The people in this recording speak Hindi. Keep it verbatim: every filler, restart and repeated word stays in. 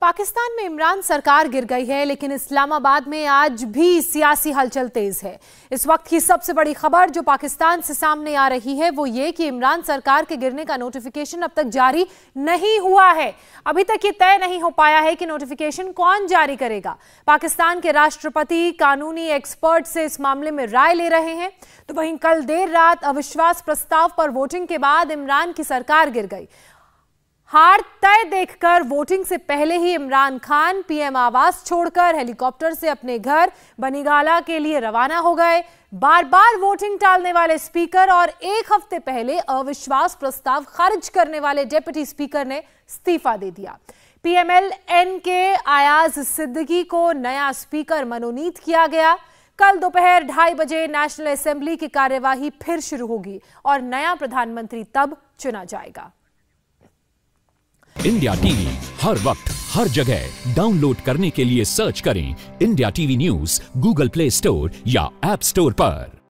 पाकिस्तान में इमरान सरकार गिर गई है, लेकिन इस्लामाबाद में आज भी सियासी हलचल तेज है। इस वक्त की सबसे बड़ी खबर जो पाकिस्तान से सामने आ रही है वो ये कि इमरान सरकार के गिरने का नोटिफिकेशन अब तक जारी नहीं हुआ है। अभी तक ये तय नहीं हो पाया है कि नोटिफिकेशन कौन जारी करेगा। पाकिस्तान के राष्ट्रपति कानूनी एक्सपर्ट से इस मामले में राय ले रहे हैं। तो वहीं कल देर रात अविश्वास प्रस्ताव पर वोटिंग के बाद इमरान की सरकार गिर गई। हार तय देखकर वोटिंग से पहले ही इमरान खान पीएम आवास छोड़कर हेलीकॉप्टर से अपने घर बनीगाला के लिए रवाना हो गए। बार बार वोटिंग टालने वाले स्पीकर और एक हफ्ते पहले अविश्वास प्रस्ताव खारिज करने वाले डेप्यूटी स्पीकर ने इस्तीफा दे दिया। पीएमएलएन के आयाज सिद्दीकी को नया स्पीकर मनोनीत किया गया। कल दोपहर ढाई बजे नेशनल असेंबली की कार्यवाही फिर शुरू होगी और नया प्रधानमंत्री तब चुना जाएगा। इंडिया टीवी हर वक्त हर जगह डाउनलोड करने के लिए सर्च करें India TV news Google Play Store या ऐप स्टोर पर।